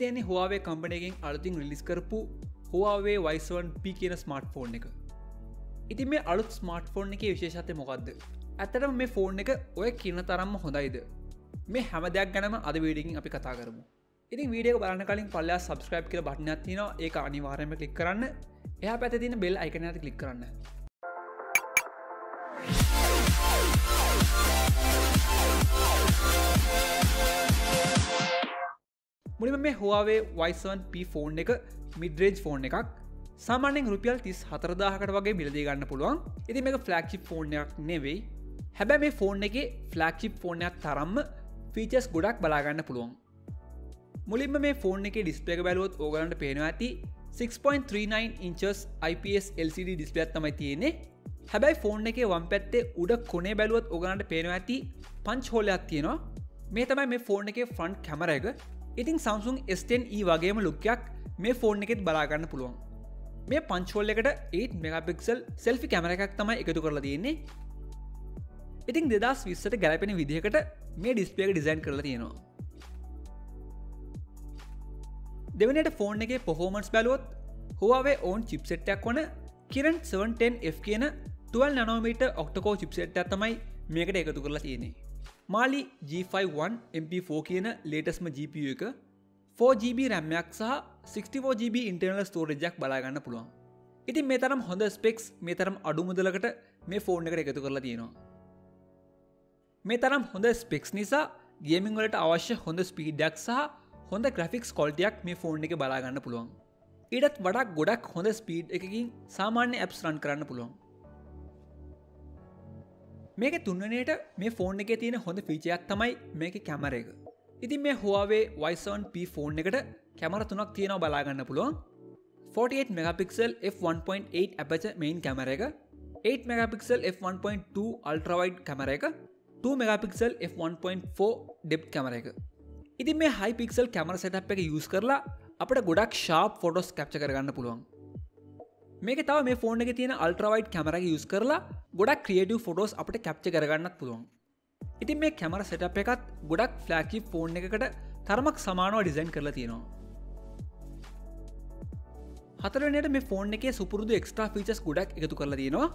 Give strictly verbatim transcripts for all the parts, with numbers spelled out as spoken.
තියෙන්නේ Huawei company එකෙන් අලුතින් රිලීස් කරපු Huawei Y seven P කියන ස්මාර්ට්ෆෝන් එක. ඉතින් මේ අලුත් ස්මාර්ට්ෆෝන් එකේ විශේෂත්වය මොකද්ද? ඇත්තටම මේ ෆෝන් එක ඔය කින තරම්ම හොඳයිද? මේ හැම දෙයක් ගැනම අද වීඩියෝ එකකින් අපි කතා කරමු. ඉතින් වීඩියෝ එක බලන්න කලින් පල්ලෙහා subscribe කියලා බටන් එකක් තියෙනවා. ඒක අනිවාර්යයෙන්ම ක්ලික් කරන්න. එහා පැත්තේ තියෙන bell icon එකට ක්ලික් කරන්න. මුලින්ම මේ Huawei Y seven P phone එක මිඩ් රේන්ජ් ෆෝන් එකක්. සාමාන්‍යයෙන් රුපියල් තිස් හතර දාහකට වගේ මිල දී ගන්න පුළුවන්. ඉතින් මේක ෆ්ලැග්ෂිප් ෆෝන් එකක් නෙවෙයි. හැබැයි මේ ෆෝන් එකේ ෆ්ලැග්ෂිප් ෆෝන් එකක් තරම්ම ෆීචර්ස් ගොඩක් බලා ගන්න පුළුවන්. මුලින්ම මේ ෆෝන් එකේ ඩිස්ප්ලේ එක බලුවොත් ඕගලන්ට පේනවා ඇති six point three nine inches I P S L C D display එකක් තමයි තියෙන්නේ. හැබැයි ෆෝන් එකේ වම් පැත්තේ උඩ කොනේ බලුවොත් ඕගලන්ට පේනවා ඇති පන්ච් හෝල් එකක් තියෙනවා. මේ තමයි මේ ෆෝන් එකේ ෆ්‍රන්ට් කැමරා එක. ඉතින් Samsung S ten e වගේම ලුක්යක් මේ ෆෝන් එකෙත් බලා ගන්න පුළුවන්. මේ පන්ච් හෝල් එකට eight මෙගාපික්සල් selfie කැමරා එකක් තමයි එකතු කරලා තියෙන්නේ. ඉතින් දෙදාස් විස්සට ගැලපෙන විදිහකට මේ ඩිස්ප්ලේ එක ඩිසයින් කරලා තියෙනවා. දෙවෙනියට ෆෝන් එකේ performance බලුවොත් Huawei own chipset එකක් වන Kirin seven ten F කියන twelve nanometer octa-core chipset එකක් තමයි මේකට එකතු කරලා තියෙන්නේ. Mali G fifty-one M P four කියන ලේටස්ම G P U එක four G B RAM එකක් සහ sixty-four G B internal storage එකක් බලා ගන්න පුළුවන්. ඉතින් මේ තරම් හොඳ ස්පෙක්ස් මේ තරම් අඩු මුදලකට මේ ෆෝන් එකට එකතු කරලා තියෙනවා. මේ තරම් හොඳ ස්පෙක්ස් නිසා ගේමින් වලට අවශ්‍ය හොඳ ස්පීඩ් එකක් සහ හොඳ graphics quality එකක් මේ ෆෝන් එකේ බලා ගන්න පුළුවන්. ඊටත් වඩා ගොඩක් හොඳ ස්පීඩ් එකකින් සාමාන්‍ය apps run කරන්න පුළුවන්. මේක තුන්වෙනියට මේ ෆෝන් එකේ තියෙන හොඳ ෆීචර් එකක් තමයි මේකේ කැමරා එක. ඉතින් මේ Huawei Y seven P phone එකට කැමරා තුනක් තියෙනවා බලා ගන්න පුළුවන්. forty-eight megapixel f one point eight aperture main camera එක, eight megapixel f one point two ultra wide camera එක, two megapixel f one point four depth camera එක. ඉතින් මේ high pixel camera setup එක use කරලා අපිට ගොඩක් sharp photos capture කරගන්න පුළුවන්. මේක තව මේ ෆෝන් එකේ තියෙන ultra wide camera එක use කරලා ගොඩක් creative photos අපිට capture කරගන්නත් පුළුවන්. ඉතින් මේ camera setup එකත් ගොඩක් flagship phone එකකට තරමක් සමානව design කරලා තියෙනවා. හතරවෙනියට මේ phone එකේ සුපුරුදු extra features ගොඩක් එකතු කරලා තියෙනවා.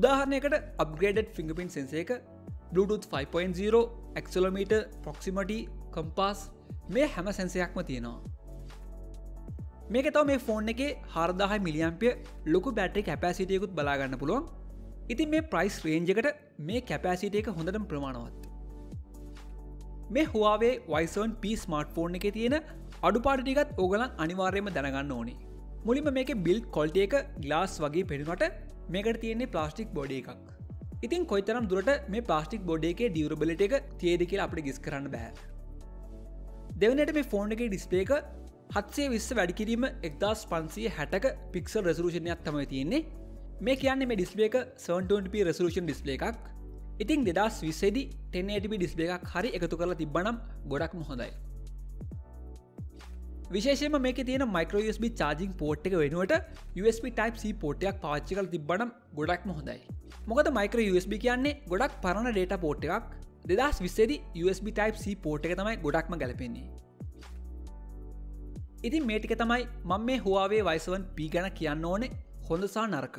උදාහරණයකට upgraded fingerprint sensor එක, Bluetooth five point zero, accelerometer, proximity, compass මේ හැම sensor එකක්ම තියෙනවා. මේක තව මේ phone එකේ හාරදාහය මිලි ඇම්පියර් ලොකු battery capacity එකකුත් බලා ගන්න පුළුවන්. ඉතින් මේ ප්‍රයිස් රේන්ජ් එකට මේ කැපැසිටි එක හොඳටම ප්‍රමාණවත්. මේ Huawei Y seven P smartphone එකේ තියෙන අඩුපාඩු ටිකත් ඕගලන් අනිවාර්යයෙන්ම දැනගන්න ඕනේ. මුලින්ම මේකේ බිල්ඩ් ක්වොලිටි එක ග්ලාස් වගේ පෙනුනට මේකට තියෙන්නේ ප්ලාස්ටික් බොඩි එකක්. ඉතින් කොයිතරම් දුරට මේ ප්ලාස්ටික් බොඩි එකේ ඩියුරබිලිටි එක තියෙද කියලා අපිට ගෙස් කරන්න බෑ. දෙවෙනියට මේ ෆෝන් එකේ ඩිස්ප්ලේ එක හත්සිය විස්ස වැඩි කිරීම එක්දාස් පන්සිය හැටක පික්සල් රෙසලූෂන් එකක් තමයි තියෙන්නේ. මේ කියන්නේ මේ ඩිස්ප්ලේ එක seven twenty p resolution display එකක්. ඉතින් දෙදාස් විස්සේ දී ten eighty p display එකක් හරි එකතු කරලා තිබ්බනම් ගොඩක්ම හොඳයි. විශේෂයෙන්ම මේකේ තියෙන micro U S B charging port එක වෙනුවට U S B type C port එකක් පාවිච්චි කරලා තිබ්බනම් ගොඩක්ම හොඳයි. මොකද micro U S B කියන්නේ ගොඩක් පරණ data port එකක්. දෙදාස් විස්සේ දී U S B type C port එක තමයි ගොඩක්ම ගැලපෙන්නේ. ඉතින් මේ ටික තමයි මම මේ Huawei Y seven P ගැන කියන්න ඕනේ හොඳ සහ නරක.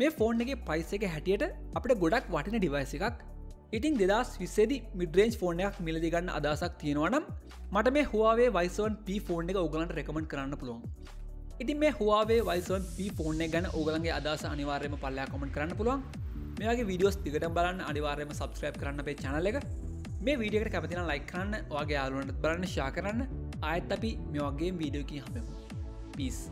මේ ෆෝන් එකේ price එක හැටියට අපිට ගොඩක් වටින device එකක්. ඉතින් දෙදාස් විස්සේ දී mid range ෆෝන් එකක් මිලදී ගන්න අදහසක් තියෙනවා නම් මට මේ Huawei Y seven P phone එක ඕගලන්ට recommend කරන්න පුළුවන්. ඉතින් මේ Huawei Y seven P phone එක ගැන ඕගලන්ගේ අදහස අනිවාර්යයෙන්ම පල්ලෙහා comment කරන්න පුළුවන්. මේ වගේ videos දිගටම බලන්න අනිවාර්යයෙන්ම subscribe කරන්න අපේ channel එක. මේ video එකට කැමති නම් like කරන්න, ඔයාගේ යාළුවන්ටත් බලන්න share කරන්න. ආයෙත් අපි මේ වගේම video එකකින් හමුවෙමු. Peace.